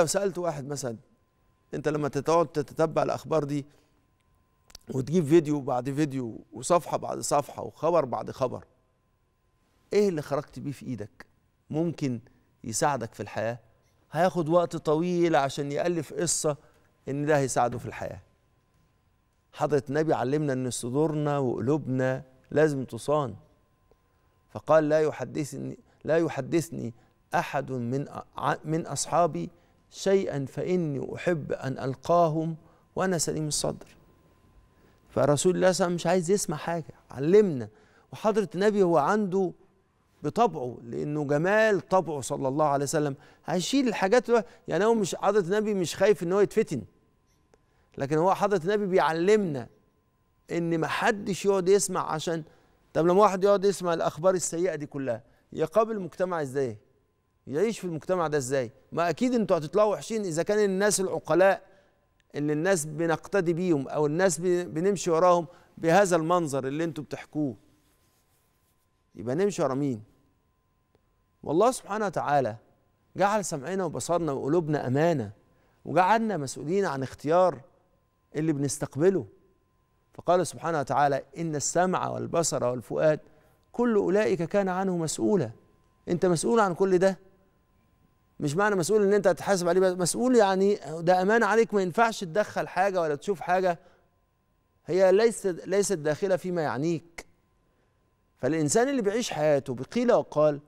لو سألت واحد مثلا انت لما تقعد تتتبع الاخبار دي وتجيب فيديو بعد فيديو وصفحه بعد صفحه وخبر بعد خبر، ايه اللي خرجت بيه في ايدك ممكن يساعدك في الحياه؟ هياخد وقت طويل عشان يالف قصه ان ده هيساعده في الحياه. حضره النبي علمنا ان صدورنا وقلوبنا لازم تصان، فقال لا يحدثني احد من اصحابي شيئا فاني احب ان القاهم وانا سليم الصدر. فرسول الله صلى الله عليه وسلم مش عايز يسمع حاجه، علمنا. وحضره النبي هو عنده بطبعه، لانه جمال طبعه صلى الله عليه وسلم هيشيل الحاجات، يعني هو مش حضره النبي مش خايف ان هو يتفتن، لكن هو حضره النبي بيعلمنا ان ما حدش يقعد يسمع. عشان طب لما واحد يقعد يسمع الاخبار السيئه دي كلها يقابل المجتمع ازاي؟ يعيش في المجتمع ده ازاي؟ ما اكيد انتوا هتطلعوا وحشين اذا كان الناس العقلاء اللي الناس بنقتدي بيهم او الناس بنمشي وراهم بهذا المنظر اللي انتوا بتحكوه، يبقى نمشي ورا مين؟ والله سبحانه وتعالى جعل سمعنا وبصرنا وقلوبنا امانه، وجعلنا مسؤولين عن اختيار اللي بنستقبله. فقال سبحانه وتعالى: ان السمع والبصر والفؤاد كل اولئك كان عنه مسؤولا. انت مسؤول عن كل ده، مش معنى مسؤول ان انت هتحاسب عليه، مسؤول يعني ده امانه عليك، ما ينفعش تدخل حاجه ولا تشوف حاجه هي ليست داخله فيما يعنيك. فالانسان اللي بيعيش حياته بقيل وقال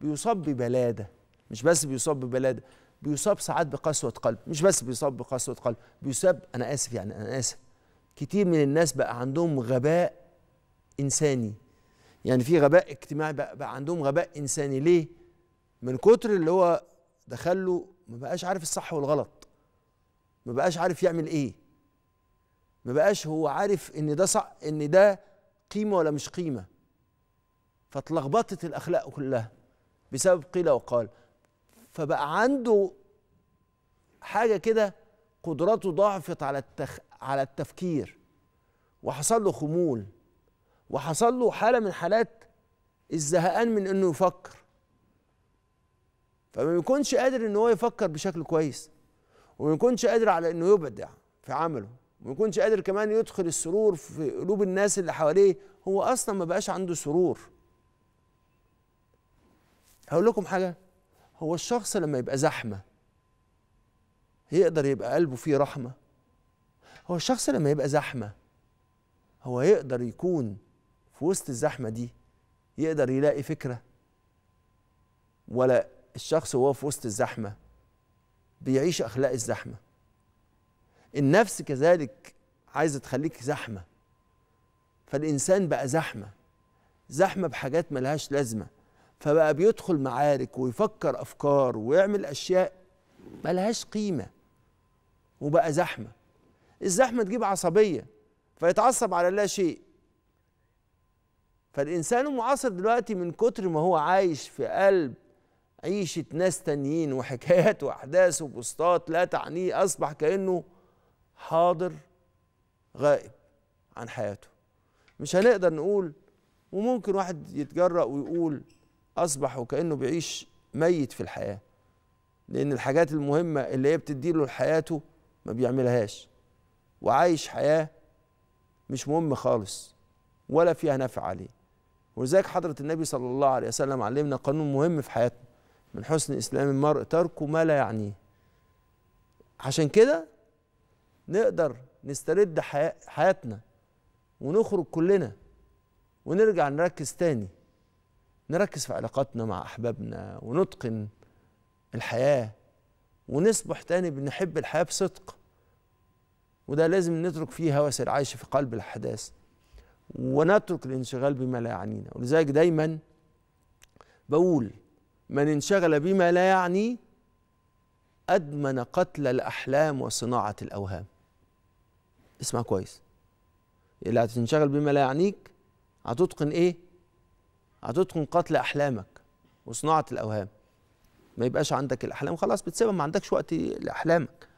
بيصاب ببلاده، مش بس بيصاب ببلاده، بيصاب ساعات بقسوه قلب، مش بس بيصاب بقسوه قلب، بيصاب انا اسف كتير من الناس بقى عندهم غباء انساني، يعني في غباء اجتماعي بقى عندهم غباء انساني. ليه؟ من كتر اللي هو دخله ما بقاش عارف الصح والغلط، ما بقاش عارف يعمل ايه، ما بقاش هو عارف ان ده صح ان ده قيمه ولا مش قيمه، فاتلخبطت الاخلاق كلها بسبب قيل وقال. فبقى عنده حاجه كده قدراته ضعفت على التفكير، وحصل له خمول، وحصل له حالة من حالات الزهقان من انه يفكر، فما يكونش قادر ان هو يفكر بشكل كويس، وما يكونش قادر على انه يبدع في عمله، وما يكونش قادر كمان يدخل السرور في قلوب الناس اللي حواليه، هو اصلا ما بقاش عنده سرور. هقول لكم حاجة، هو الشخص لما يبقى زحمة يقدر يبقى قلبه فيه رحمة؟ هو الشخص لما يبقى زحمة هو يقدر يكون في وسط الزحمة دي يقدر يلاقي فكرة؟ ولا الشخص وهو في وسط الزحمة بيعيش أخلاق الزحمة؟ النفس كذلك عايزة تخليك زحمة، فالإنسان بقى زحمة بحاجات ملهاش لازمة، فبقى بيدخل معارك ويفكر أفكار ويعمل أشياء ملهاش قيمة، وبقى زحمة. الزحمة تجيب عصبية فيتعصب على لا شيء. فالإنسان المعاصر دلوقتي من كتر ما هو عايش في قلب عيشة ناس تانيين وحكايات وأحداث وبوستات لا تعنيه، أصبح كأنه حاضر غائب عن حياته. مش هنقدر نقول، وممكن واحد يتجرأ ويقول أصبح وكأنه بيعيش ميت في الحياة، لأن الحاجات المهمة اللي هي بتديله لحياته ما بيعملهاش، وعايش حياة مش مهم خالص ولا فيها نفع عليه. ولذلك حضرة النبي صلى الله عليه وسلم علمنا قانون مهم في حياتنا: من حسن إسلام المرء تركه ما لا يعنيه. عشان كده نقدر نسترد حياتنا ونخرج كلنا ونرجع نركز تاني، نركز في علاقاتنا مع أحبابنا ونتقن الحياة، ونصبح تاني بنحب الحياة بصدق. وده لازم نترك فيه هوس العيش في قلب الأحداث، ونترك الانشغال بما لا يعنينا. ولذلك دايما بقول: من انشغل بما لا يعنيه أدمن قتل الأحلام وصناعة الأوهام. اسمع كويس، اللي هتنشغل بما لا يعنيك هتتقن إيه؟ هتتقن قتل أحلامك وصناعة الأوهام. ما يبقاش عندك الأحلام، خلاص بتسيبها، ما عندكش وقت لأحلامك.